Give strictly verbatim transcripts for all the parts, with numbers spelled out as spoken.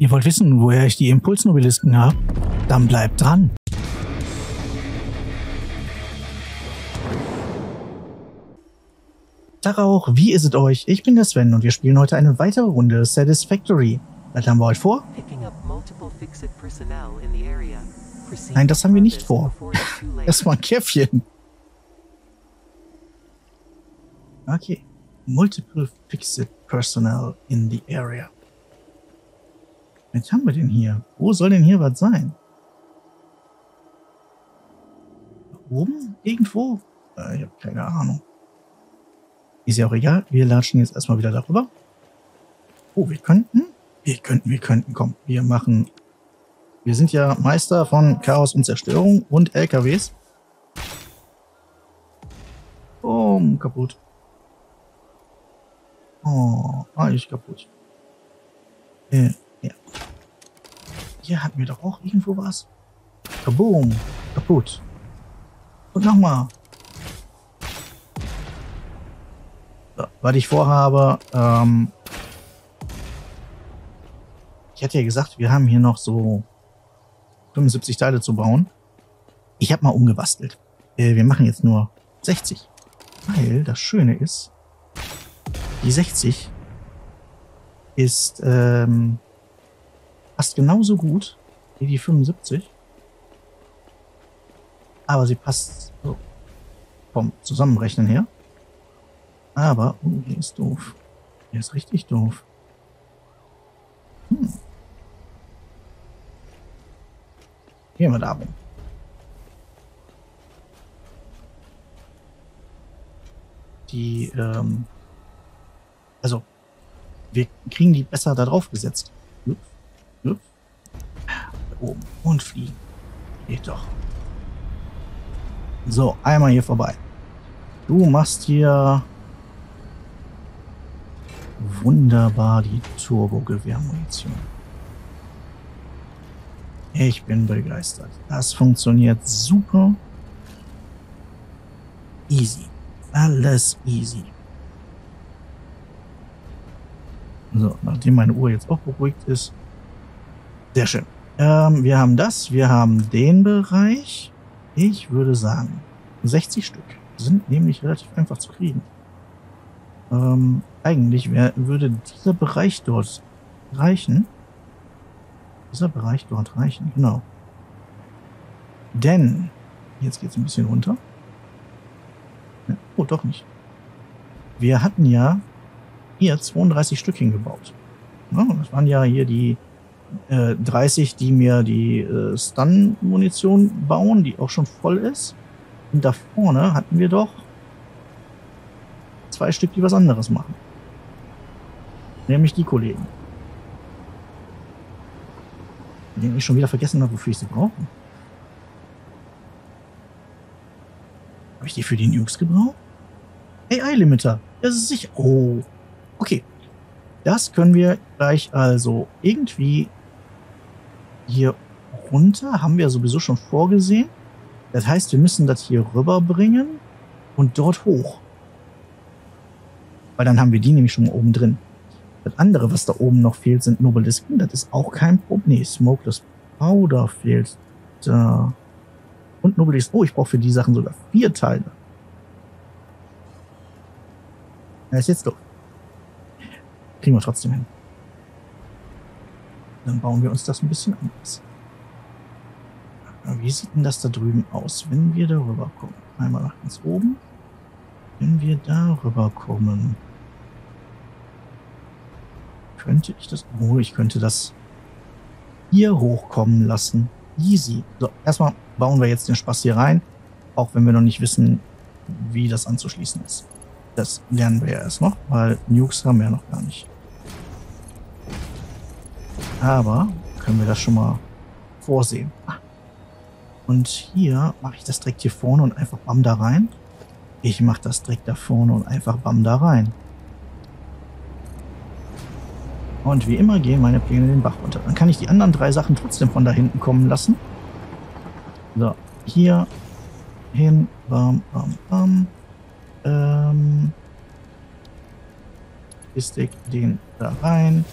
Ihr wollt wissen, woher ich die Impulsnobelisten habe? Dann bleibt dran! Tag auch, wie ist es euch? Ich bin der Sven und wir spielen heute eine weitere Runde Satisfactory. Was haben wir heute vor? Nein, das haben wir nicht vor. Erstmal ein Käffchen. Okay. Multiple Fixed Personnel in the area. Was haben wir denn hier? Wo soll denn hier was sein? Oben? Irgendwo? Äh, ich habe keine Ahnung. Ist ja auch egal. Wir latschen jetzt erstmal wieder darüber. Oh, wir könnten. Wir könnten, wir könnten. Komm, wir machen... Wir sind ja Meister von Chaos und Zerstörung und L K Ws. Oh, kaputt. Oh, eigentlich kaputt. Äh, ja. Hier hatten wir doch auch irgendwo was. Kaboom, kaputt. Und nochmal. So, was ich vorhabe, ähm... ich hatte ja gesagt, wir haben hier noch so fünfundsiebzig Teile zu bauen. Ich habe mal umgebastelt. Äh, wir machen jetzt nur sechzig. Weil das Schöne ist, die sechzig ist ähm, passt genauso gut wie die fünfundsiebzig. Aber sie passt so vom Zusammenrechnen her. Aber, oh, hier ist doof. Hier ist richtig doof. Hm. Gehen wir da rum. Die, ähm, also, wir kriegen die besser da drauf gesetzt. Hüpf, hüpf. Da oben und fliegen. Geht doch. So, einmal hier vorbei. Du machst hier wunderbar die Turbogewehrmunition. Ich bin begeistert. Das funktioniert super. Easy. Alles easy. So, nachdem meine Uhr jetzt auch beruhigt ist. Sehr schön. Ähm, wir haben das. Wir haben den Bereich. Ich würde sagen, sechzig Stück sind nämlich relativ einfach zu kriegen. Ähm, eigentlich wär, würde dieser Bereich dort reichen. Dieser Bereich dort reichen, genau. Denn, jetzt geht es ein bisschen runter. Oh, doch nicht. Wir hatten ja hier zweiunddreißig Stück hingebaut. Das waren ja hier die äh, dreißig, die mir die äh, Stun-Munition bauen, die auch schon voll ist. Und da vorne hatten wir doch zwei Stück, die was anderes machen. Nämlich die Kollegen. Den ich schon wieder vergessen habe, wofür ich sie brauche. Habe ich die für die Nukes gebraucht? A I-Limiter. Das ist sicher. Oh. Okay. Das können wir gleich also irgendwie hier runter. Haben wir sowieso schon vorgesehen. Das heißt, wir müssen das hier rüberbringen und dort hoch. Weil dann haben wir die nämlich schon oben drin. Das andere, was da oben noch fehlt, sind Nobelisken. Das ist auch kein Problem. Nee, Smokeless Powder fehlt da. Und Nobelisken. Oh, ich brauche für die Sachen sogar vier Teile. Das ist jetzt doof. Kriegen wir trotzdem hin. Dann bauen wir uns das ein bisschen anders. Wie sieht denn das da drüben aus, wenn wir darüber kommen? Einmal nach ganz oben. Wenn wir darüber kommen... Könnte ich das... Oh, ich könnte das hier hochkommen lassen. Easy. So, erstmal bauen wir jetzt den Spaß hier rein. Auch wenn wir noch nicht wissen, wie das anzuschließen ist. Das lernen wir ja erst noch, weil Nukes haben wir ja noch gar nicht. Aber können wir das schon mal vorsehen. Und hier mache ich das direkt hier vorne und einfach bam da rein. Ich mache das direkt da vorne und einfach bam da rein. Und wie immer gehen meine Pläne den Bach runter. Dann kann ich die anderen drei Sachen trotzdem von da hinten kommen lassen. So, hier hin, bam, bam, bam. Ähm, ich steck den da rein.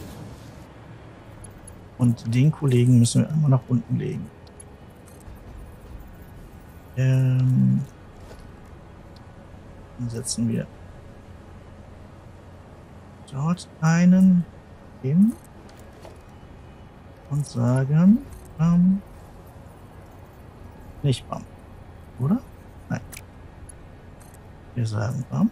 Und den Kollegen müssen wir einmal nach unten legen. Ähm, dann setzen wir dort einen hin und sagen, ähm, nicht bam, oder? Nein. Wir sagen bam.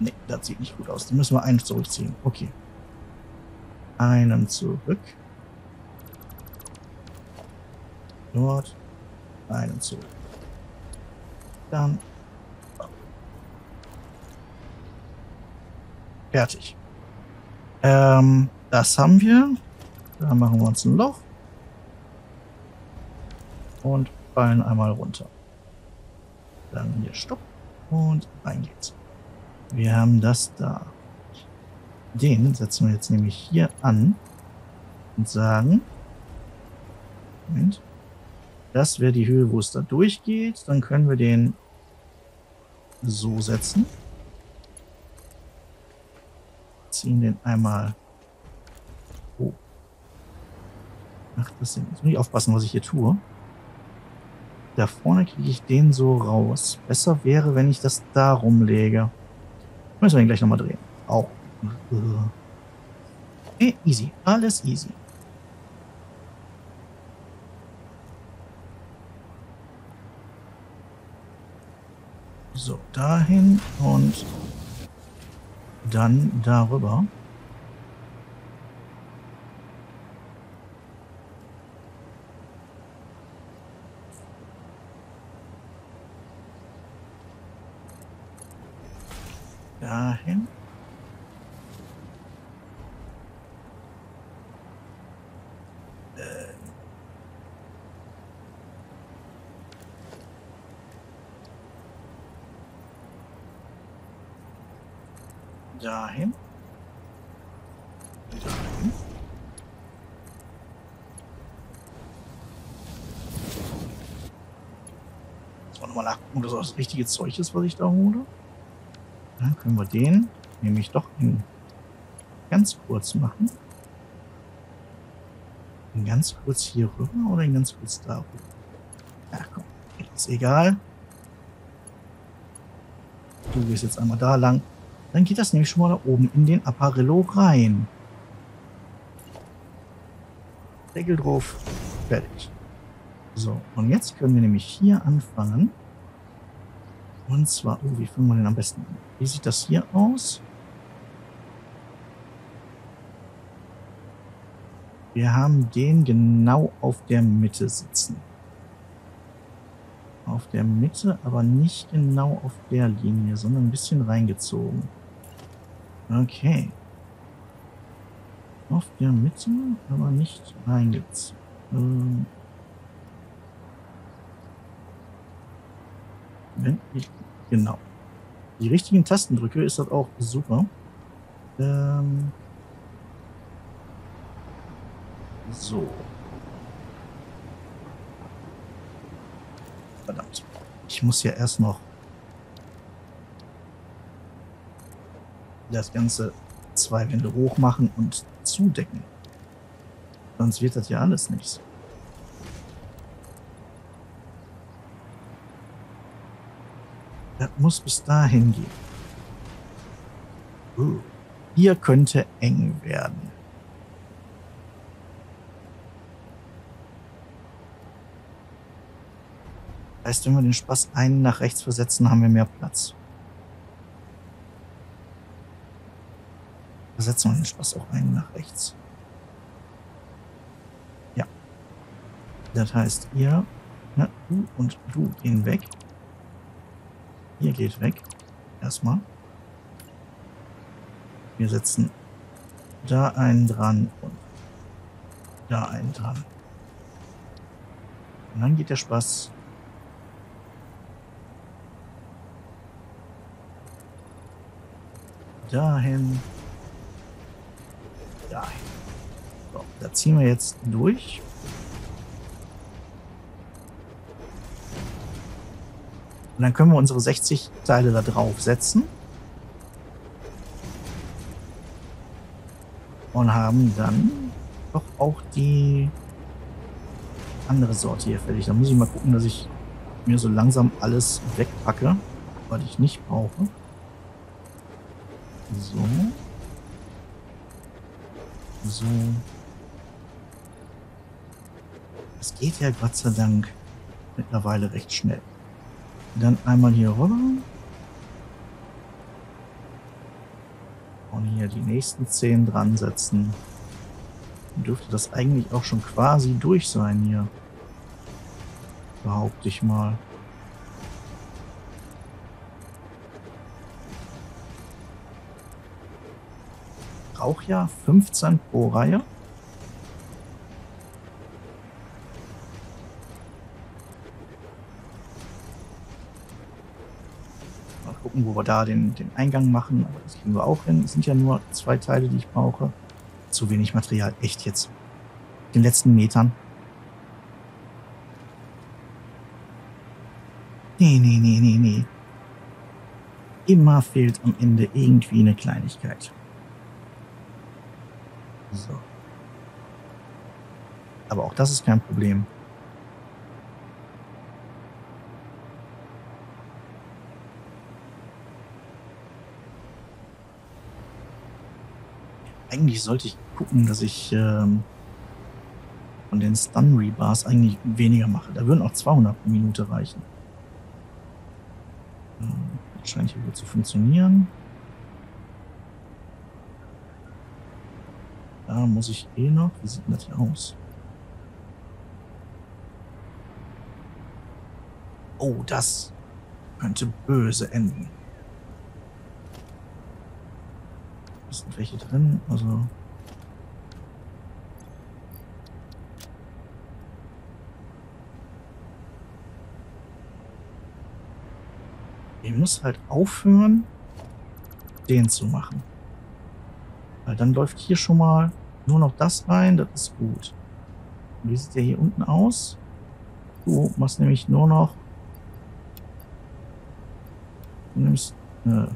Nee, das sieht nicht gut aus. Da müssen wir einen zurückziehen. Okay. Einen zurück. Dort. Einen zurück. Dann. Fertig. Ähm, das haben wir. Da machen wir uns ein Loch. Und fallen einmal runter. Dann hier Stopp. Und rein geht's. Wir haben das da. Den setzen wir jetzt nämlich hier an und sagen, Moment, das wäre die Höhe, wo es da durchgeht. Dann können wir den so setzen. Ziehen den einmal hoch. Ach, das Ding. Ich muss nicht aufpassen, was ich hier tue. Da vorne kriege ich den so raus. Besser wäre, wenn ich das da rumlege. Müssen wir ihn gleich nochmal drehen. Auch. Okay, easy. Alles easy. So, dahin und dann darüber. Dahin. Äh. Dahin. Dahin. So, nochmal nachgucken, ob das auch das richtige Zeug ist, was ich da hole. Dann können wir den nämlich doch in ganz kurz machen. In ganz kurz hier rüber oder in ganz kurz da rüber? Ja, komm, ist egal. Du gehst jetzt einmal da lang. Dann geht das nämlich schon mal da oben in den Apparello rein. Deckel drauf, fertig. So, und jetzt können wir nämlich hier anfangen. Und zwar, oh, wie fangen wir denn am besten an? Wie sieht das hier aus? Wir haben den genau auf der Mitte sitzen. Auf der Mitte, aber nicht genau auf der Linie, sondern ein bisschen reingezogen. Okay. Auf der Mitte, aber nicht reingezogen. Ähm Wenn ich genau die richtigen Tasten drücke, ist das auch super. Ähm so. Verdammt. Ich muss ja erst noch das Ganze zwei Wände hoch machen und zudecken. Sonst wird das ja alles nichts. Das muss bis dahin gehen. Uh, hier könnte eng werden. Heißt, wenn wir den Spaß einen nach rechts versetzen, haben wir mehr Platz. Versetzen wir den Spaß auch einen nach rechts. Ja. Das heißt, ihr, na, du und du gehen weg. Ihr geht weg. Erstmal. Wir setzen da einen dran und da einen dran. Und dann geht der Spaß. Dahin. Dahin. So, da ziehen wir jetzt durch. Und dann können wir unsere sechzig Teile da drauf setzen. Und haben dann doch auch die andere Sorte hier fertig. Da muss ich mal gucken, dass ich mir so langsam alles wegpacke, was ich nicht brauche. So. So. Das geht ja Gott sei Dank mittlerweile recht schnell. Dann einmal hier rüber. Und hier die nächsten zehn dran setzen. Dann dürfte das eigentlich auch schon quasi durch sein hier. Behaupte ich mal. Brauche ja fünfzehn pro Reihe. Mal gucken, wo wir da den, den Eingang machen. Aber das kriegen wir auch hin. Es sind ja nur zwei Teile, die ich brauche. Zu wenig Material. Echt jetzt. Den letzten Metern. Nee, nee, nee, nee, nee. Immer fehlt am Ende irgendwie eine Kleinigkeit. So. Aber auch das ist kein Problem. Eigentlich sollte ich gucken, dass ich ähm, von den Stun-Rebars eigentlich weniger mache. Da würden auch zweihundert pro Minute reichen. Das scheint hier gut zu funktionieren. Da muss ich eh noch. Wie sieht das hier aus? Oh, das könnte böse enden. Es sind welche drin, also. Ich muss halt aufhören, den zu machen. Weil dann läuft hier schon mal nur noch das rein, das ist gut. Wie sieht der hier unten aus? Du machst nämlich nur noch. Du nimmst. Äh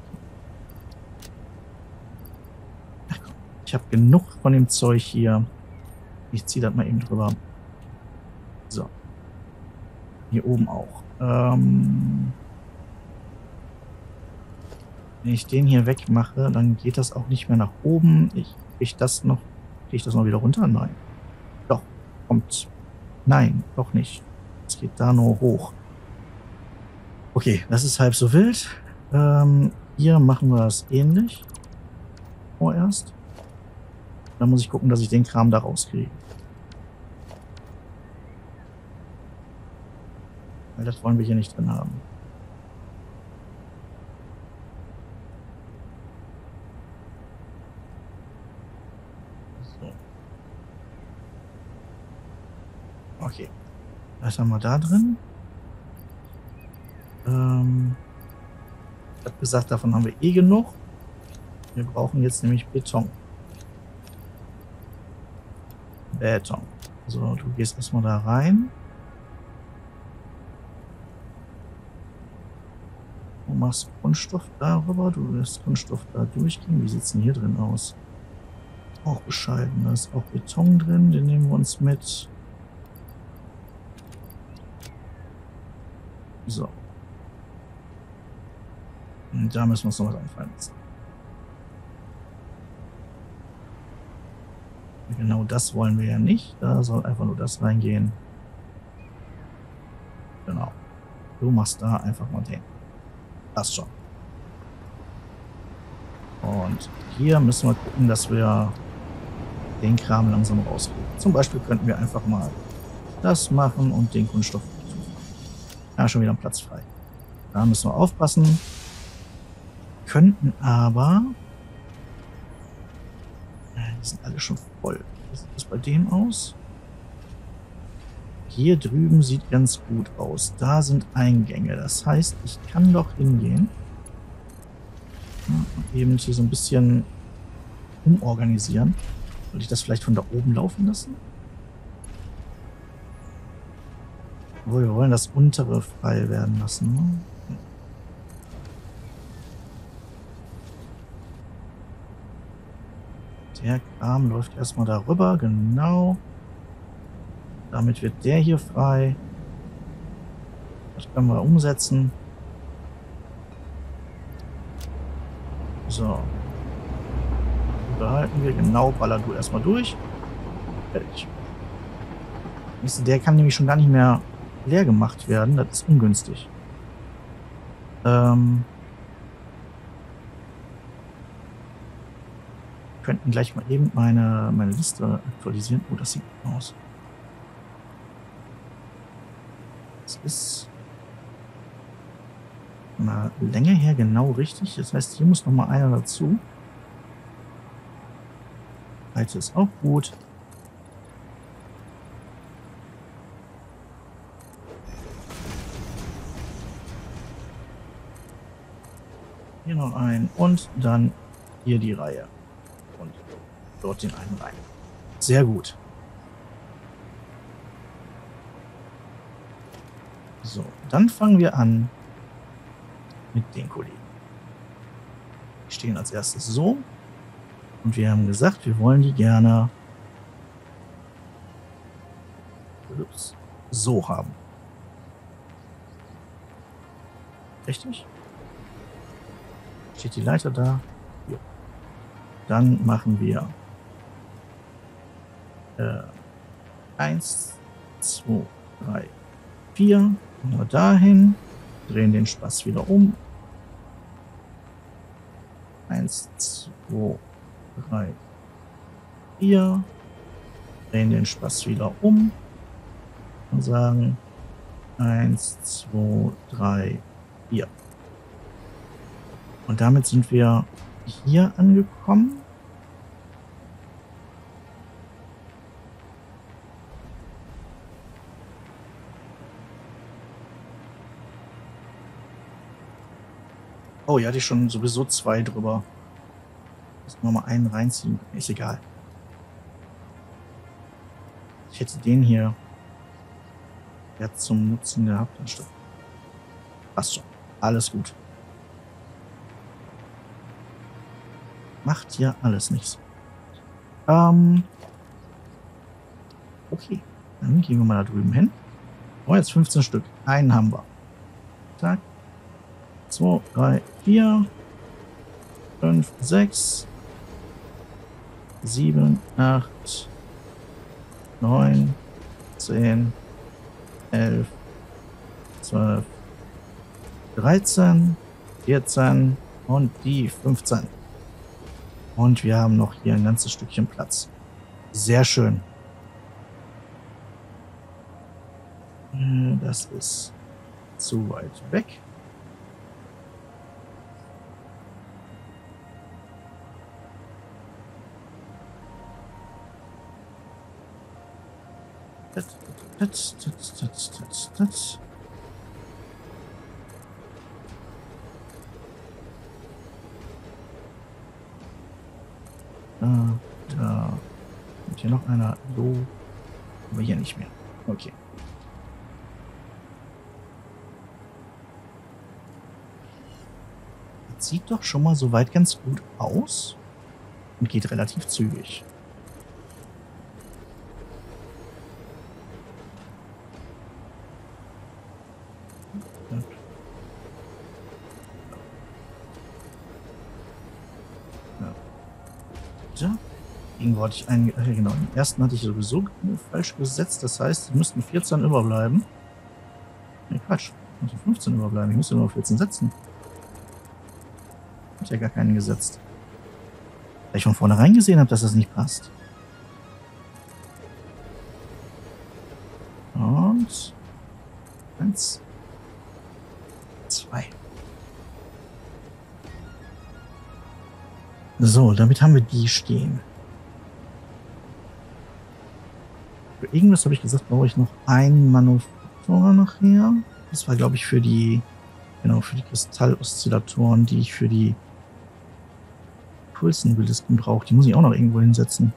Ach komm, ich habe genug von dem Zeug hier. Ich ziehe das mal eben drüber. So. Hier oben auch. Ähm. Wenn ich den hier wegmache, dann geht das auch nicht mehr nach oben. Ich kriege das noch. Kriege ich das noch wieder runter? Nein. Doch. Kommt. Nein, doch nicht. Es geht da nur hoch. Okay, das ist halb so wild. Ähm, hier machen wir das ähnlich. Vorerst. Dann muss ich gucken, dass ich den Kram da rauskriege. Weil das wollen wir hier nicht drin haben. Okay, was haben wir da drin? Ähm, ich habe gesagt, davon haben wir eh genug. Wir brauchen jetzt nämlich Beton. Beton. So, du gehst erstmal da rein. Du machst Kunststoff darüber, du lässt Kunststoff da durchgehen. Wie sieht es denn hier drin aus? Auch bescheiden, da ist auch Beton drin, den nehmen wir uns mit. So. Und da müssen wir uns noch was einfallen lassen. Genau das wollen wir ja nicht. Da soll einfach nur das reingehen. Genau. Du machst da einfach mal den. Passt schon. Und hier müssen wir gucken, dass wir den Kram langsam rauskriegen. Zum Beispiel könnten wir einfach mal das machen und den Kunststoff. Ja, schon wieder ein Platz frei. Da müssen wir aufpassen. Könnten aber... Die sind alle schon voll. Wie sieht das bei dem aus? Hier drüben sieht ganz gut aus. Da sind Eingänge. Das heißt, ich kann doch hingehen. Und eben hier so ein bisschen umorganisieren. Soll ich das vielleicht von da oben laufen lassen? Wir wollen das untere frei werden lassen. Ne? Der Arm läuft erstmal darüber, genau. Damit wird der hier frei. Das können wir umsetzen. So. Behalten wir, genau, baller du erstmal durch. Fertig. Der kann nämlich schon gar nicht mehr leer gemacht werden. Das ist ungünstig. Ähm. Wir könnten gleich mal eben meine, meine Liste aktualisieren. Oh, das sieht gut aus. Das ist von der Länge her genau richtig. Das heißt, hier muss noch mal einer dazu. Breite ist auch gut. Hier noch einen und dann hier die Reihe. Und dort den einen rein. Sehr gut. So, dann fangen wir an mit den Kollegen. Die stehen als erstes so. Und wir haben gesagt, wir wollen die gerne ups, so haben. Richtig? Steht die Leiter da? Jo. Dann machen wir äh, eins, zwei, drei, vier. Nur dahin. Drehen den Spaß wieder um. eins, zwei, drei, vier. Drehen den Spaß wieder um. Und sagen eins, zwei, drei, vier. Und damit sind wir hier angekommen. Oh, ja, hatte ich schon sowieso zwei drüber. Lass mal mal einen reinziehen. Ist egal. Ich hätte den hier jetzt zum Nutzen gehabt. Anstatt. Passt schon. Alles gut. Macht hier alles nichts. Ähm. Okay. Dann gehen wir mal da drüben hin. Oh, jetzt fünfzehn Stück. Einen haben wir. Zack. zwei, drei, vier, fünf, sechs, sieben, acht, neun, zehn, elf, zwölf, dreizehn, vierzehn und die fünfzehn. Und wir haben noch hier ein ganzes Stückchen Platz. Sehr schön. Das ist zu weit weg. Das, das, das, das, das. Da, da. Und hier noch einer. So. Aber hier nicht mehr. Okay. Das sieht doch schon mal soweit ganz gut aus. Und geht relativ zügig. Hatte ich einen, äh, genau, den ersten hatte ich sowieso falsch gesetzt, das heißt, es müssten vierzehn überbleiben. Ne, Quatsch, es müssen fünfzehn überbleiben, ich muss ja nur vierzehn setzen. Ich habe ja gar keinen gesetzt. Weil ich von vornherein gesehen habe, dass das nicht passt. Und eins, zwei. So, damit haben wir die stehen. Für irgendwas habe ich gesagt, brauche ich noch einen Manufaktor nachher. Das war, glaube ich, für die, genau, für die Kristalloszillatoren, die ich für die Impulsnobelisten brauche. Die muss ich auch noch irgendwo hinsetzen.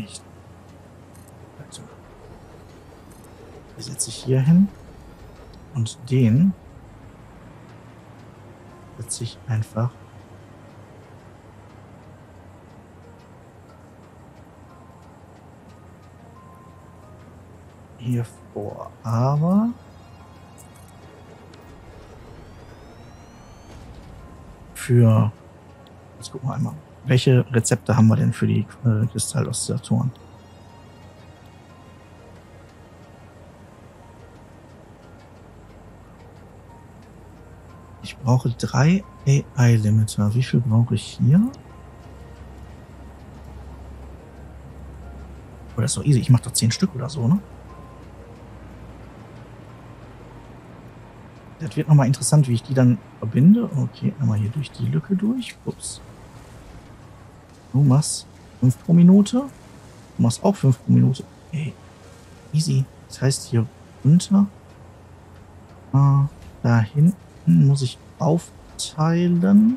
nicht. Also, ich setze hier hin und den setze ich einfach hier vor, aber für, jetzt gucken wir einmal, welche Rezepte haben wir denn für die äh, Kristalloszillatoren? Ich brauche drei A I-Limiter. Wie viel brauche ich hier? Oh, das ist doch easy. Ich mache doch zehn Stück oder so, ne? Das wird nochmal interessant, wie ich die dann verbinde. Okay, einmal hier durch die Lücke durch. Ups. Du machst fünf pro Minute. Du machst auch fünf pro Minute. Okay. Easy. Das heißt, hier runter. Ah, da hinten muss ich aufteilen.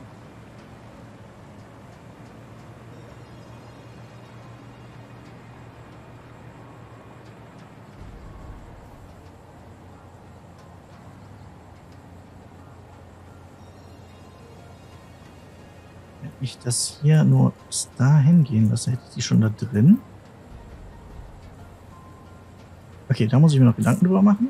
Ich das hier nur bis dahin gehen lassen, hätte ich die schon da drin. Okay, da muss ich mir noch Gedanken drüber machen.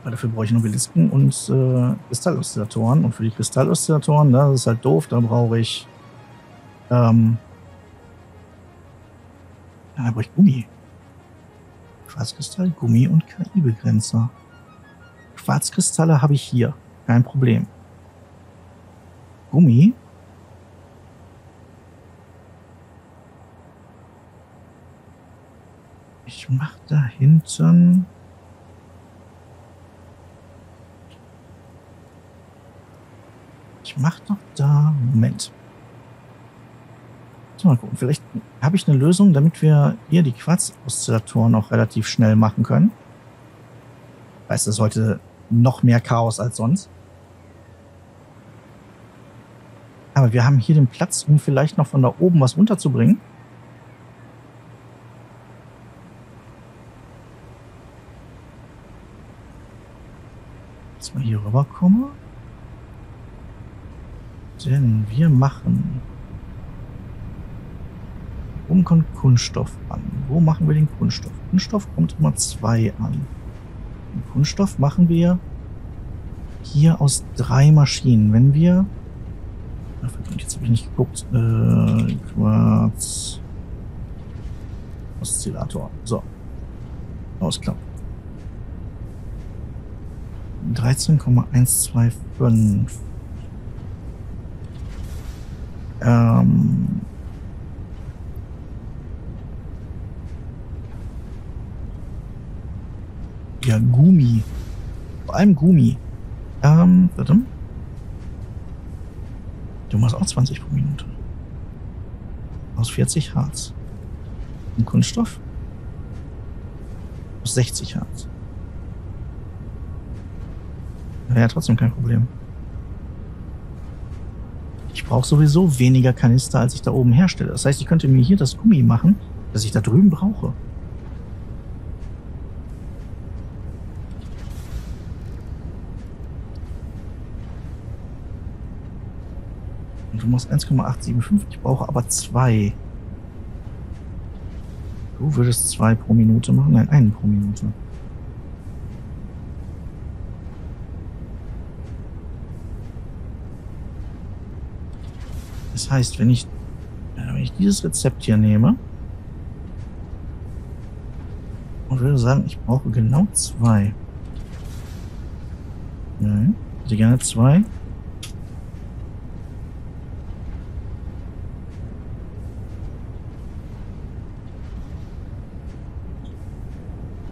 Aber dafür brauche ich Nobelisken und äh, Kristalloszillatoren. Und für die Kristalloszillatoren, das ist halt doof, da brauche ich ähm, da brauche ich Gummi. Quarzkristall, Gummi und K I-Begrenzer. Quarzkristalle habe ich hier. Kein Problem. Gummi. Ich mache da hinten... Ich mache doch da... Moment. So, mal gucken. Vielleicht habe ich eine Lösung, damit wir hier die Quarz-Oszillatoren auch relativ schnell machen können. Ich weiß, das ist heute noch mehr Chaos als sonst. Aber wir haben hier den Platz, um vielleicht noch von da oben was runterzubringen. Jetzt mal hier rüberkomme. Denn wir machen... Oben kommt Kunststoff an. Wo machen wir den Kunststoff? Kunststoff kommt immer zwei an. Den Kunststoff machen wir hier aus drei Maschinen. Wenn wir... Ach, verdammt, jetzt habe ich nicht geguckt. Äh, Quarz... Oszillator. So. Ausklappen. dreizehn Komma eins zwei fünf. Ähm... Ja, Gummi. Vor allem Gummi. Ähm, warte. Du machst auch zwanzig pro Minute. Aus vierzig Harz. Und Kunststoff? Aus sechzig Harz. Wäre ja trotzdem kein Problem. Ich brauche sowieso weniger Kanister, als ich da oben herstelle. Das heißt, ich könnte mir hier das Gummi machen, das ich da drüben brauche. Du machst eins Komma acht sieben fünf, ich brauche aber zwei. Du würdest zwei pro Minute machen? Nein, einen pro Minute. Das heißt, wenn ich, wenn ich dieses Rezept hier nehme und würde sagen, ich brauche genau zwei. Nein, ich hätte gerne zwei.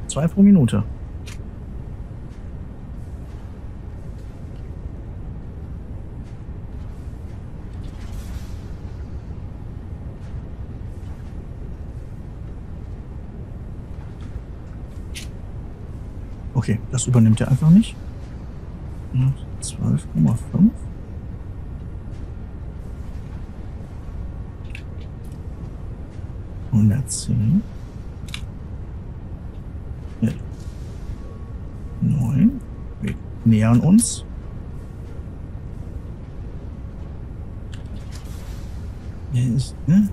Zwei pro Minute. Okay, das übernimmt er einfach nicht. zwölf Komma fünf. hundertzehn. neun. Wir nähern uns. Es ne?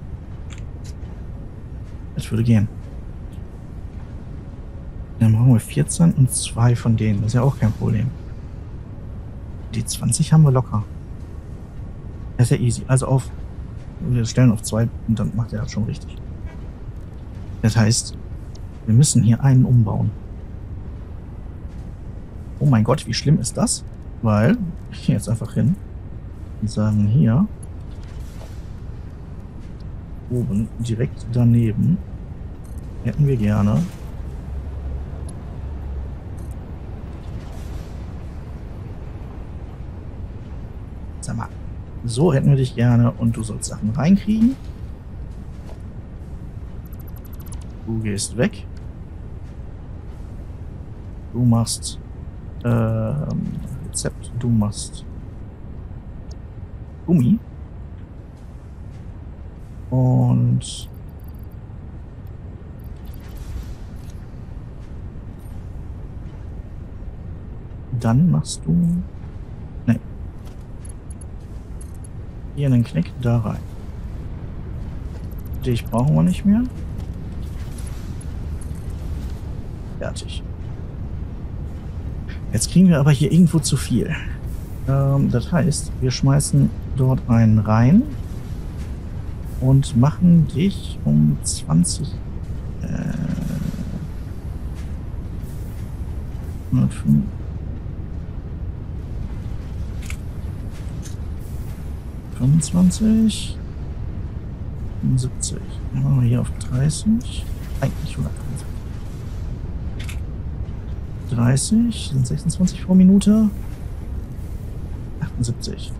würde gehen. Dann brauchen wir vierzehn und zwei von denen. Das ist ja auch kein Problem. Die zwanzig haben wir locker. Das ist ja easy. Also auf. Wir stellen auf zwei und dann macht er das schon richtig. Das heißt, wir müssen hier einen umbauen. Oh mein Gott, wie schlimm ist das? Weil, ich gehe jetzt einfach hin und sagen hier, oben, direkt daneben, hätten wir gerne sag mal, so hätten wir dich gerne und du sollst Sachen reinkriegen. Du gehst weg. Du machst Ähm, Rezept, du machst Gummi und dann machst du ne. Hier einen Knick, da rein. Dich brauchen wir nicht mehr. Fertig. Jetzt kriegen wir aber hier irgendwo zu viel. Ähm, das heißt, wir schmeißen dort einen rein und machen dich um zwanzig. Äh, hundertfünf. fünfundzwanzig. fünfundsiebzig. Dann machen wir hier auf dreißig. Eigentlich hundertfünfundzwanzig. dreißig, sind sechsundzwanzig pro Minute. achtundsiebzig.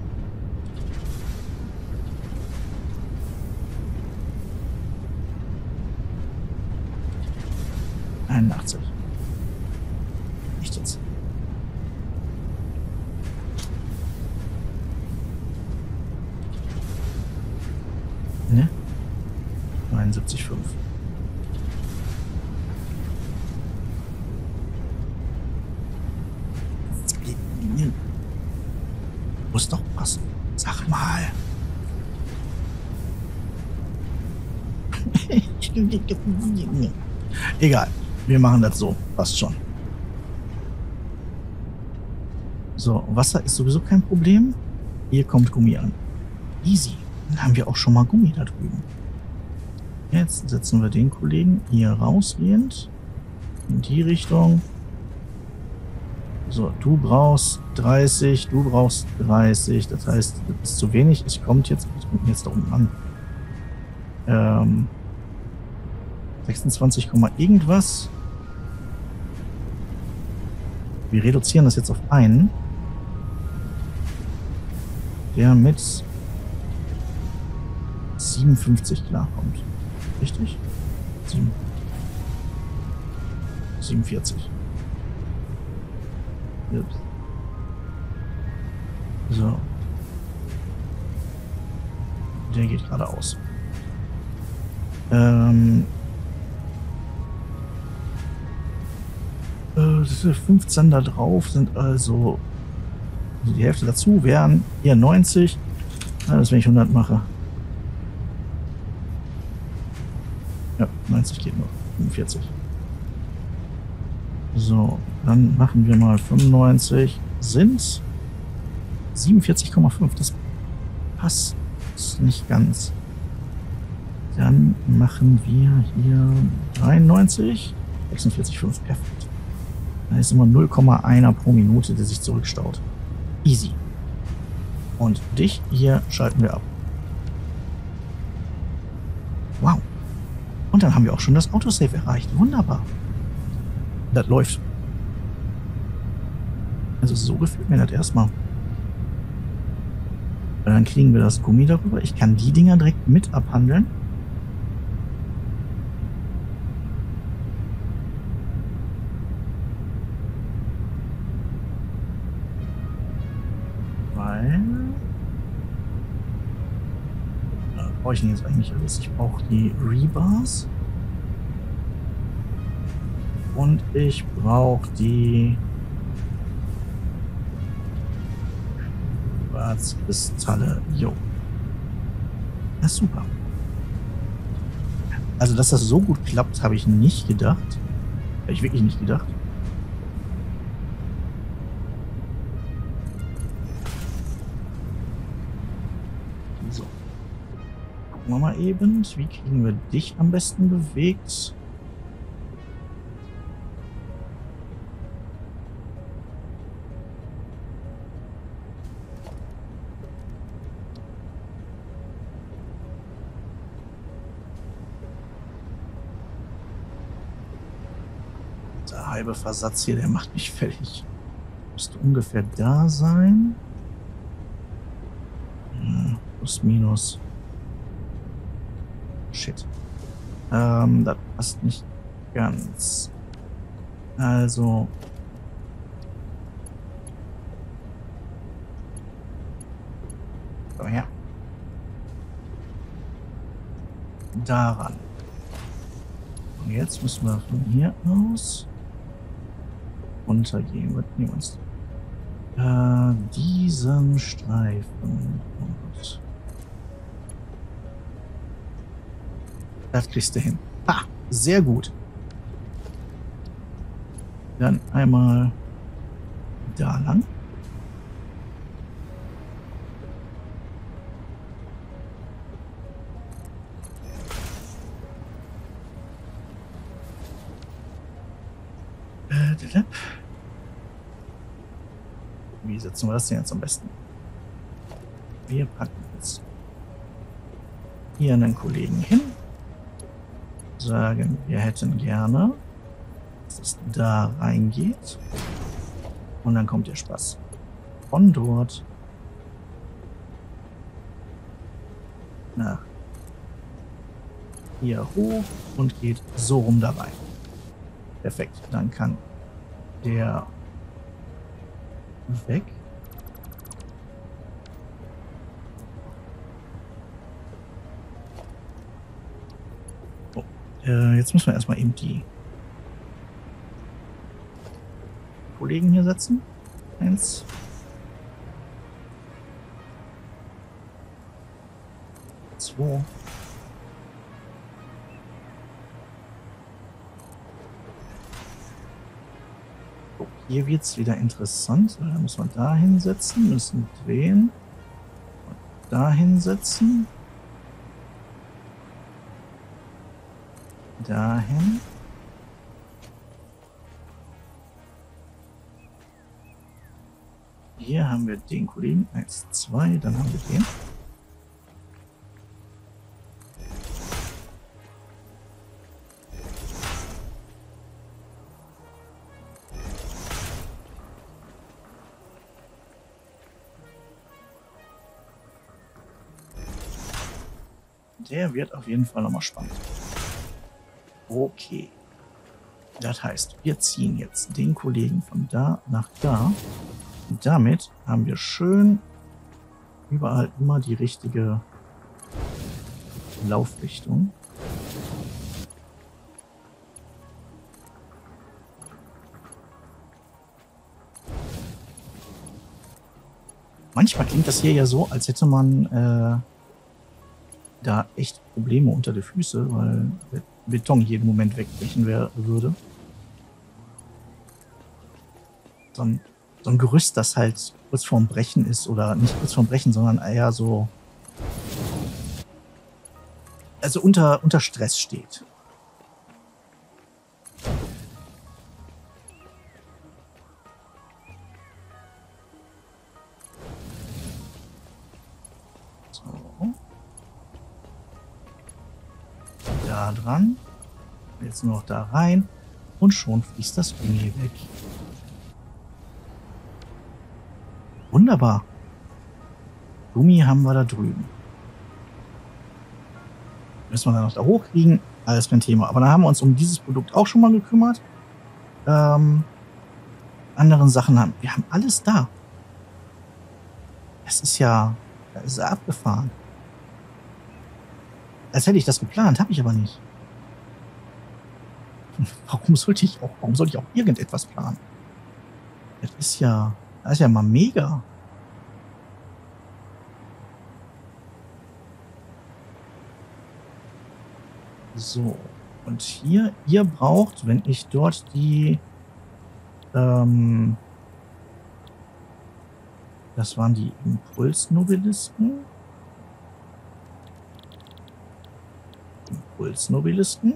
einundachtzig. Nicht jetzt. Ne? neunundsiebzig Komma fünf. Muss doch passen. Sag mal. Egal. Wir machen das so. Passt schon. So, Wasser ist sowieso kein Problem. Hier kommt Gummi an. Easy. Dann haben wir auch schon mal Gummi da drüben. Jetzt setzen wir den Kollegen hier rausgehend. In die Richtung. So, du brauchst dreißig, du brauchst dreißig, das heißt, das ist zu wenig, es kommt jetzt, es kommt jetzt da unten an. Ähm, sechsundzwanzig, irgendwas. Wir reduzieren das jetzt auf einen, der mit siebenundfünfzig klarkommt. Richtig? siebenundvierzig. So. Der geht geradeaus. Ähm. fünfzehn da drauf sind also. Die Hälfte dazu wären eher neunzig. Alles, wenn ich hundert mache. Ja, neunzig geht noch. fünfundvierzig. So, dann machen wir mal fünfundneunzig, sind siebenundvierzig Komma fünf, das passt nicht ganz. Dann machen wir hier dreiundneunzig, sechsundvierzig Komma fünf, perfekt. Da ist immer null Komma eins pro Minute, der sich zurückstaut. Easy. Und dich hier schalten wir ab. Wow. Und dann haben wir auch schon das Autosave erreicht, wunderbar. Das läuft. Also so gefällt mir das erstmal. Dann kriegen wir das Gummi darüber. Ich kann die Dinger direkt mit abhandeln. Weil... brauche ich denn jetzt eigentlich alles? Ich brauche die Rebars. Und ich brauche die Quarz-Kristalle. Jo. Na super. Also, dass das so gut klappt, habe ich nicht gedacht. Habe ich wirklich nicht gedacht. So. Gucken wir mal eben. Wie kriegen wir dich am besten bewegt? Halber Versatz hier, der macht mich fertig. Müsste ungefähr da sein. Ja, plus, minus. Shit. Ähm, das passt nicht ganz. Also. Komm her. Daran. Und jetzt müssen wir von hier aus runtergehen. Was nehmen wir uns? Äh, diesen Streifen. Und das kriegst du hin. Ha! Sehr gut. Dann einmal da lang. Äh, Wie setzen wir das denn jetzt am besten? Wir packen jetzt hier einen Kollegen hin. Sagen, wir hätten gerne, dass es da reingeht. Und dann kommt der Spaß. Von dort nach hier hoch und geht so rum dabei. Perfekt. Dann kann der weg. Oh, äh, jetzt müssen wir erstmal eben die Kollegen hier setzen. Eins. Zwei. So, hier wird es wieder interessant. Da muss man da hinsetzen, müssen drehen und da hinsetzen. Dahin. Hier haben wir den Kollegen. Eins, zwei, dann haben wir den. Der wird auf jeden Fall nochmal spannend. Okay. Das heißt, wir ziehen jetzt den Kollegen von da nach da. Und damit haben wir schön überall immer die richtige Laufrichtung. Manchmal klingt das hier ja so, als hätte man äh, da echt Probleme unter die Füße, weil Beton jeden Moment wegbrechen würde. So ein, so ein Gerüst, das halt kurz vorm Brechen ist, oder nicht kurz vorm Brechen, sondern eher so, also unter, unter Stress steht. Dran. Jetzt nur noch da rein und schon fließt das Ding hier weg. Wunderbar. Gummi haben wir da drüben. Müssen wir dann noch da hochkriegen. Alles kein Thema. Aber dann haben wir uns um dieses Produkt auch schon mal gekümmert. Ähm, anderen Sachen haben wir haben alles da. Das ist ja, das ist abgefahren. Als hätte ich das geplant, habe ich aber nicht. Warum sollte ich auch, warum sollte ich auch irgendetwas planen? Das ist ja, das ist ja mal mega. So, und hier, ihr braucht, wenn ich dort die, ähm, das waren die Impulsnobelisten. Impulsnobelisten.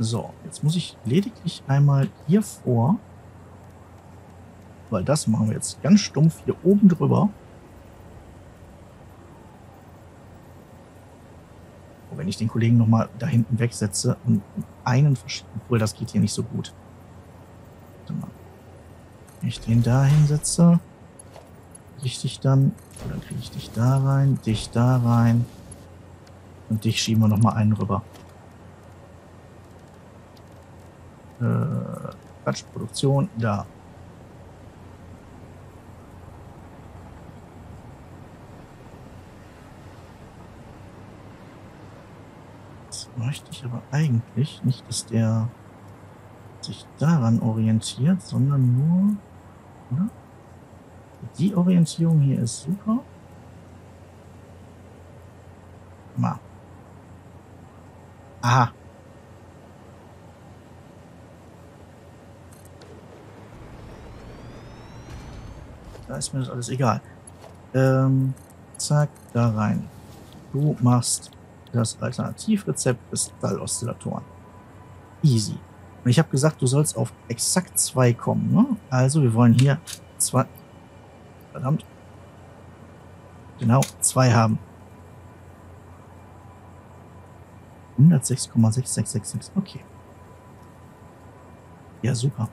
So, jetzt muss ich lediglich einmal hier vor, weil das machen wir jetzt ganz stumpf hier oben drüber. Und wenn ich den Kollegen nochmal da hinten wegsetze und einen verschieben, obwohl das geht hier nicht so gut. Wenn ich den da hinsetze, kriege ich dann, oder kriege ich dich da rein, dich da rein und dich schieben wir nochmal einen rüber. Äh, Quatsch, Produktion, da. Das möchte ich aber eigentlich nicht, dass der sich daran orientiert, sondern nur, oder? Die Orientierung hier ist super. Mal. Aha. Da ist mir das alles egal. Ähm, zack, da rein. Du machst das Alternativrezept Kristall-Oszillatoren. Easy. Und ich habe gesagt, du sollst auf exakt zwei kommen. Ne? Also wir wollen hier zwei... Verdammt. Genau, zwei haben. hundertsechs Komma sechs sechs sechs sechs. Okay. Ja, super.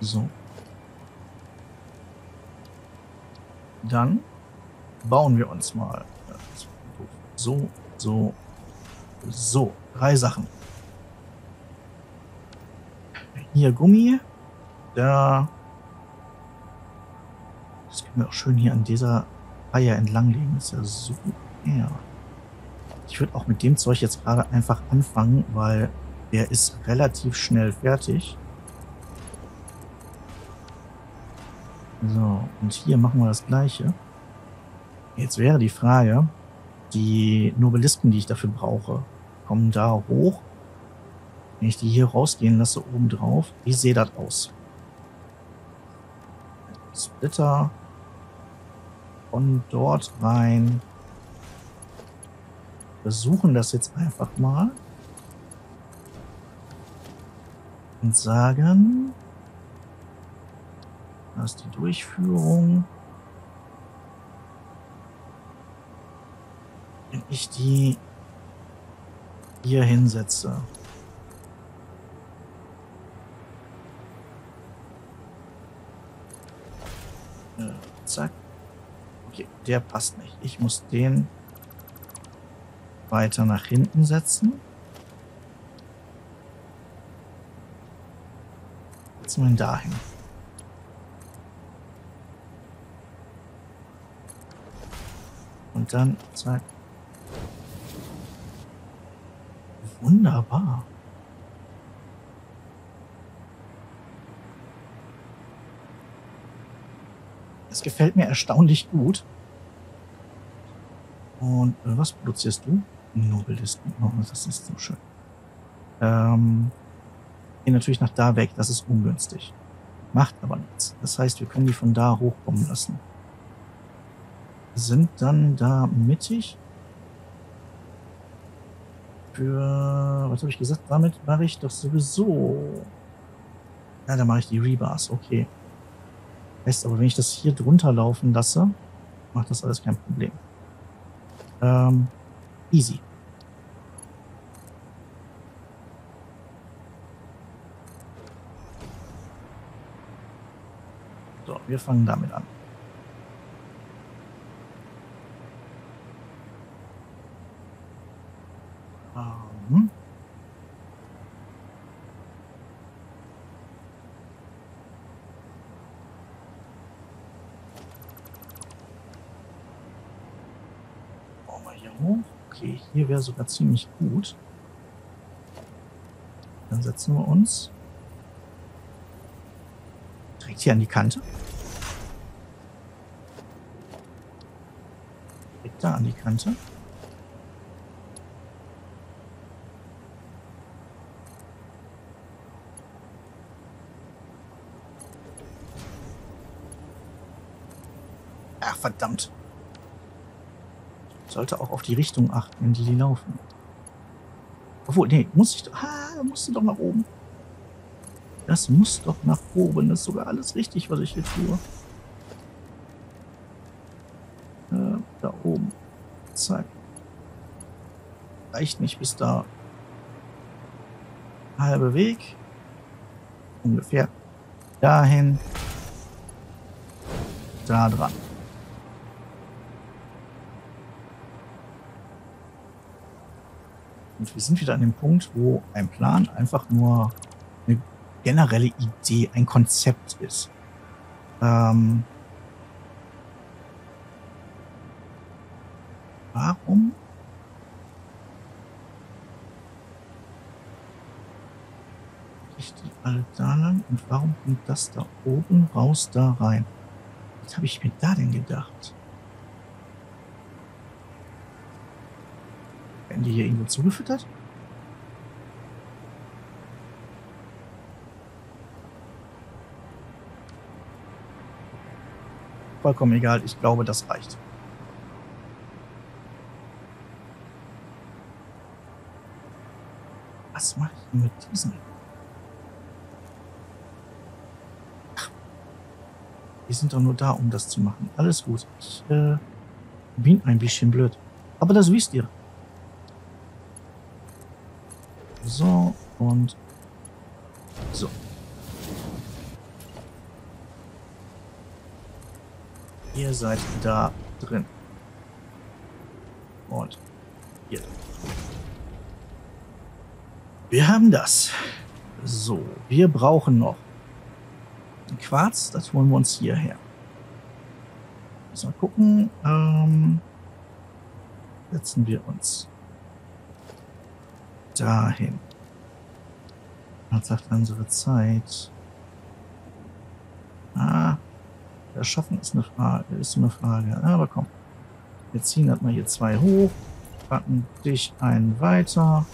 So. Dann bauen wir uns mal so, so, so. Drei Sachen. Hier Gummi. Da. Das können wir auch schön hier an dieser Reihe entlanglegen. Das ist ja super. Ja. Ich würde auch mit dem Zeug jetzt gerade einfach anfangen, weil der ist relativ schnell fertig. So, und hier machen wir das Gleiche. Jetzt wäre die Frage, die Nobelisken, die ich dafür brauche, kommen da hoch. Wenn ich die hier rausgehen lasse, oben drauf, wie sieht das aus? Splitter von dort rein. Versuchen das jetzt einfach mal. Und sagen... Da ist die Durchführung. Wenn ich die hier hinsetze. Äh, zack. Okay, der passt nicht. Ich muss den weiter nach hinten setzen. Setzen wir ihn dahin. Und dann, zack. Wunderbar. Es gefällt mir erstaunlich gut. Und äh, was produzierst du? Nobelisten. Oh, das ist so schön. Ähm, geh natürlich nach da weg. Das ist ungünstig. Macht aber nichts. Das heißt, wir können die von da hochkommen lassen. Sind dann da mittig. Für, was habe ich gesagt? Damit mache ich doch sowieso. Ja, da mache ich die Rebars. Okay. Heißt aber, wenn ich das hier drunter laufen lasse, macht das alles kein Problem. Ähm, easy. So, wir fangen damit an. hier hoch. Okay, hier wäre sogar ziemlich gut. Dann setzen wir uns direkt hier an die Kante. Direkt da an die Kante. Ach, verdammt. Sollte auch auf die Richtung achten, in die die laufen. Obwohl, nee, muss ich doch... Ah, da musst du doch nach oben. Das muss doch nach oben. Das ist sogar alles richtig, was ich hier tue. Äh, da oben. Zack. Reicht nicht bis da. Halber Weg. Ungefähr dahin. Da dran. Und wir sind wieder an dem Punkt, wo ein Plan einfach nur eine generelle Idee, ein Konzept ist. Ähm Warum? Ich die alle da lang und warum kommt das da oben raus da rein? Was habe ich mir da denn gedacht? Werden die hier irgendwo zugefüttert? Vollkommen egal, ich glaube, das reicht. Was mache ich denn mit diesen? Ach, die sind doch nur da, um das zu machen. Alles gut. Ich äh, bin ein bisschen blöd. Aber das wisst ihr. So und so. Ihr seid da drin. Und hier. Wir haben das. So, wir brauchen noch Quarz, das holen wir uns hierher. Müssen wir gucken. Ähm, setzen wir uns dahin. Was sagt unsere Zeit? Ah, das Schaffen ist eine Frage, ist eine Frage. Aber komm, wir ziehen das mal hier zwei hoch, packen dich einen weiter.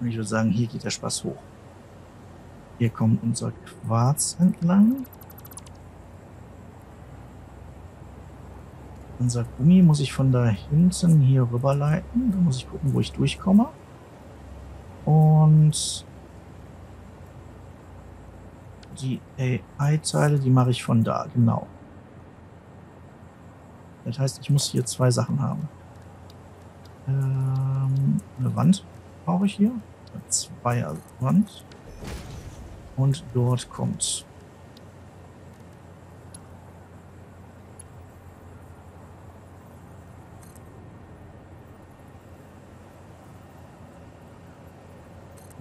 Und ich würde sagen, hier geht der Spaß hoch. Hier kommt unser Quarz entlang. Unser Gummi muss ich von da hinten hier rüberleiten. Da muss ich gucken, wo ich durchkomme. Und die A I-Teile, die mache ich von da, genau. Das heißt, ich muss hier zwei Sachen haben. Ähm, eine Wand brauche ich hier. Eine Zweierwand. Und dort kommt...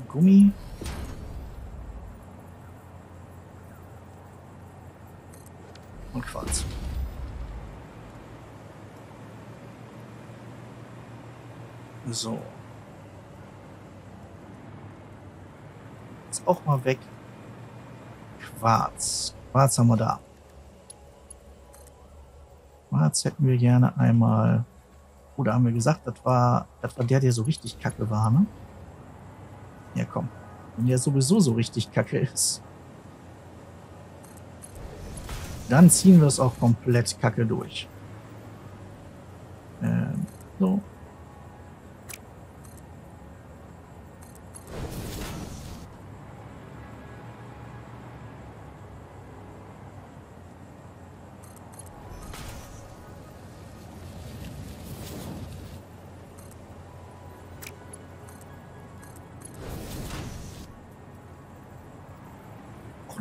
Gummi. Und Quarz. So. Jetzt auch mal weg. Quarz. Quarz haben wir da. Quarz hätten wir gerne einmal... Oder haben wir gesagt, das war, das war der, der so richtig kacke war, ne? Ja, komm. Wenn der sowieso so richtig kacke ist, dann ziehen wir es auch komplett kacke durch. Ähm, so.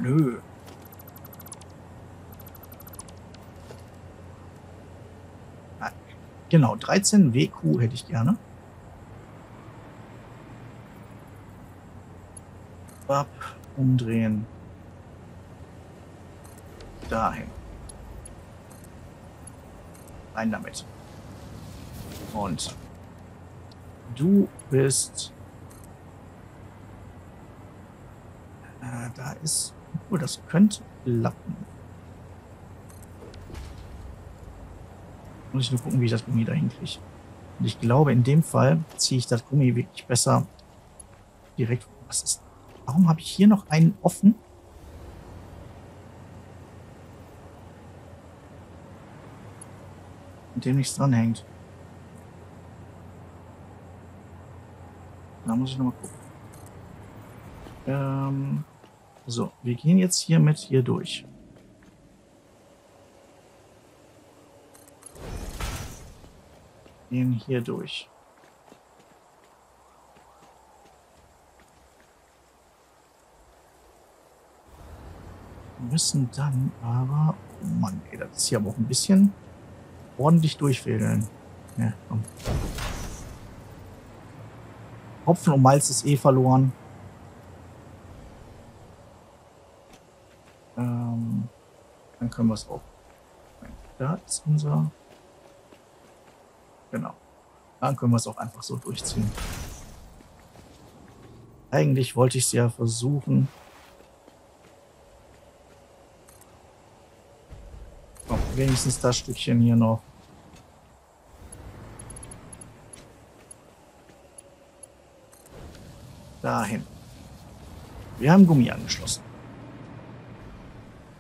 Nö. Ah, genau, dreizehn W Q hätte ich gerne. Ab, umdrehen. Dahin. Rein damit. Und du bist... Äh, da ist... Oh, das könnte klappen. Muss ich nur gucken, wie ich das Gummi da hinkriege. Und ich glaube, in dem Fall ziehe ich das Gummi wirklich besser direkt... Was ist... Warum habe ich hier noch einen offen? Mit dem nichts dranhängt. Da muss ich nochmal gucken. Ähm, so, wir gehen jetzt hier mit hier durch. Gehen hier durch. Wir müssen dann aber... Oh Mann, ey, das ist hier aber auch ein bisschen... ordentlich durchfädeln. Ja, komm. Hopfen und Malz ist eh verloren. Ähm, dann können wir es auch. Da ist unser... Genau. Dann können wir es auch einfach so durchziehen. Eigentlich wollte ich es ja versuchen. Komm, wenigstens das Stückchen hier noch. Dahin. Wir haben Gummi angeschlossen.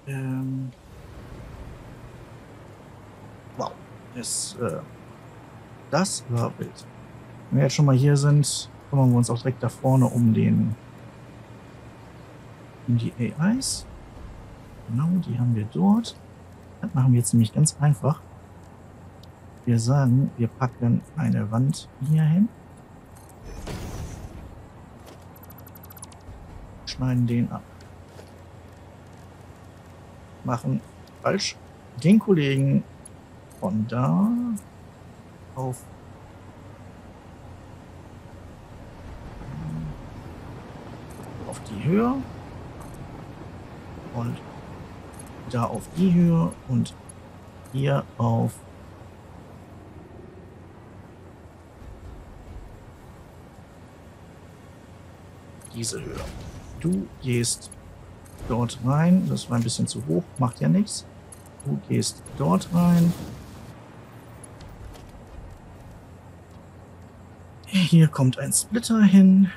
Ähm wow. Das, äh, das war wild. Wenn wir jetzt schon mal hier sind, kümmern wir uns auch direkt da vorne um den... um die A Is. Genau, die haben wir dort. Das machen wir jetzt nämlich ganz einfach. Wir sagen, wir packen eine Wand hier hin. Schneiden den ab. Machen falsch. Den Kollegen von da auf. Auf die Höhe. Und da auf die Höhe. Und hier auf. Diese Höhe. Du gehst dort rein. Das war ein bisschen zu hoch, macht ja nichts. Du gehst dort rein. Hier kommt ein Splitter hin.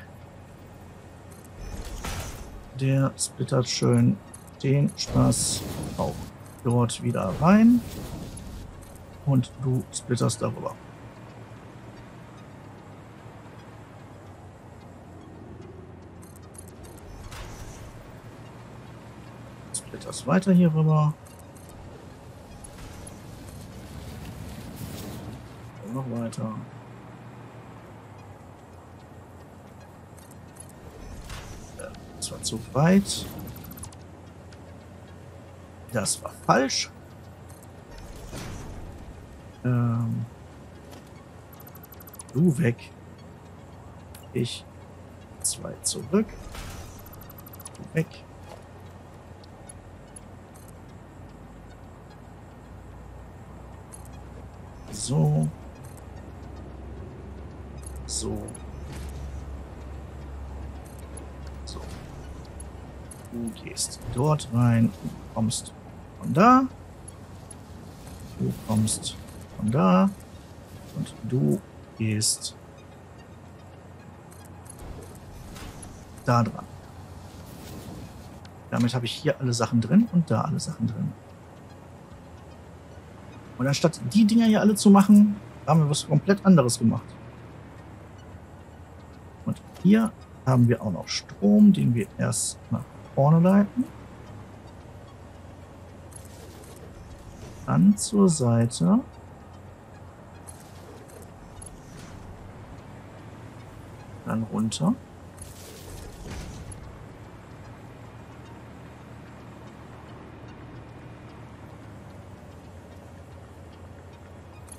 Der splittert schön den Spaß auch dort wieder rein. Und du splitterst darüber. Das weiter hier rüber. Und noch weiter. Das war zu weit. Das war falsch. Ähm. Du weg. Ich zwei zurück. Du weg. So. So. So. Du gehst dort rein. Du kommst von da. Du kommst von da. Und du gehst da dran. Damit habe ich hier alle Sachen drin und da alle Sachen drin. Und anstatt die Dinger hier alle zu machen, haben wir was komplett anderes gemacht. Und hier haben wir auch noch Strom, den wir erst nach vorne leiten. Dann zur Seite. Dann runter.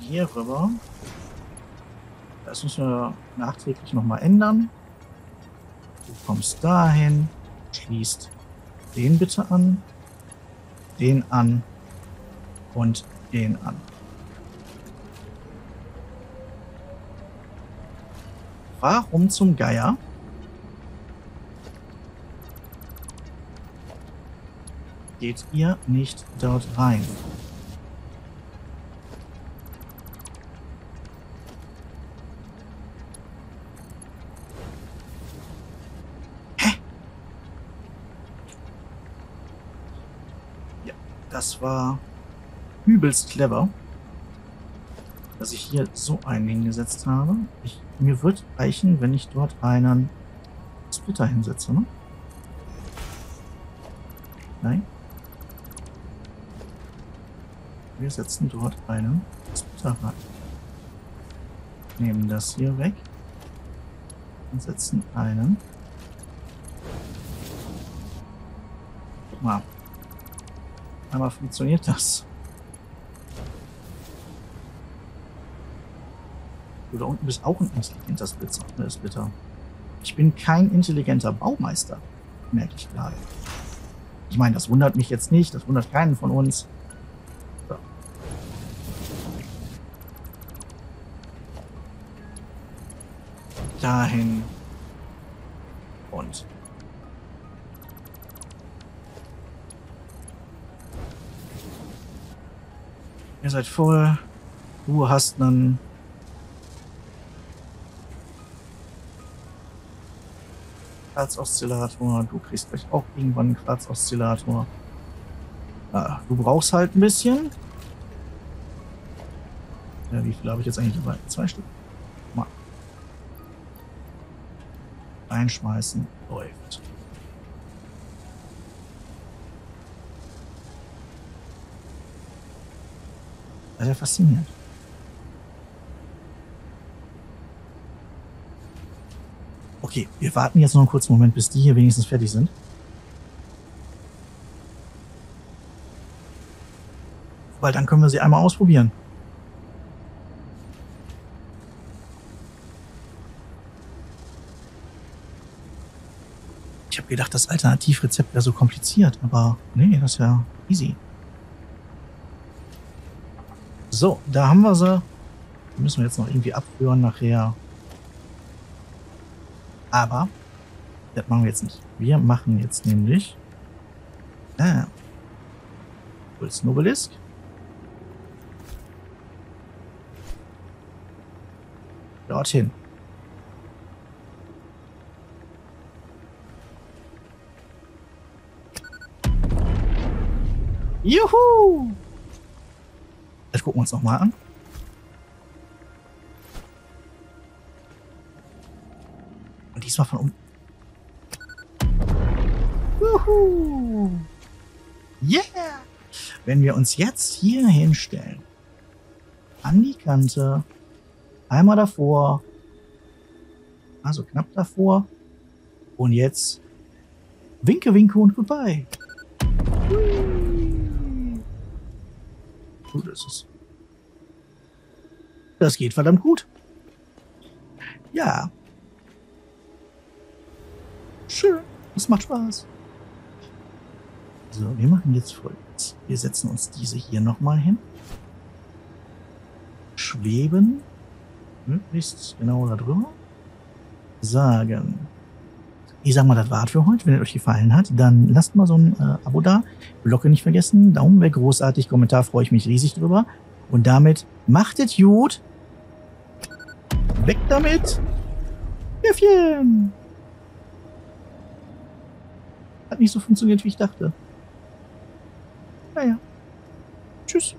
Hier rüber. Das müssen wir nachträglich nochmal ändern. Du kommst dahin, schließt den bitte an, den an und den an. Warum zum Geier? Geht ihr nicht dort rein? Hä? Ja, das war übelst clever, dass ich hier so einen hingesetzt habe. Ich, mir wird reichen, wenn ich dort einen Splitter hinsetze, ne? Nein. Wir setzen dort eine Splitter rein. Nehmen das hier weg und setzen einen. Guck mal. Aber funktioniert das? Du da unten bist auch ein intelligenter Splitter. Ich bin kein intelligenter Baumeister, merke ich gerade. Ich meine, das wundert mich jetzt nicht, das wundert keinen von uns. Dahin und ihr seid voll. Du hast einen Quarz-Oszillator. Du kriegst vielleicht auch irgendwann einen Quarz-Oszillator. Ah, du brauchst halt ein bisschen. Ja, wie viel habe ich jetzt eigentlich dabei? Zwei Stück. Mal. Einschmeißen. Läuft. Das ist ja faszinierend. Okay, wir warten jetzt noch einen kurzen Moment, bis die hier wenigstens fertig sind. Weil dann können wir sie einmal ausprobieren. Ich habe gedacht, das Alternativrezept wäre so kompliziert, aber nee, das ist ja easy. So, da haben wir sie. Die müssen wir jetzt noch irgendwie abführen nachher. Aber das machen wir jetzt nicht. Wir machen jetzt nämlich ah, Impulsnobelisk. Dorthin. Juhu! Das gucken wir uns nochmal an. Diesmal von unten. Juhu! Yeah! Wenn wir uns jetzt hier hinstellen, an die Kante, einmal davor, also knapp davor, und jetzt winke, winke und goodbye. Gut ist es. Das geht verdammt gut. Ja. Schön, das macht Spaß. So, wir machen jetzt folgendes. Wir setzen uns diese hier nochmal hin. Schweben. Möglichst genau da drüber. Sagen. Ich sag mal, das war's für heute. Wenn es euch gefallen hat, dann lasst mal so ein äh, Abo da. Glocke nicht vergessen. Daumen wäre großartig. Kommentar freue ich mich riesig drüber. Und damit macht es gut. Weg damit. Käffchen. Hat nicht so funktioniert, wie ich dachte. Naja. Tschüss.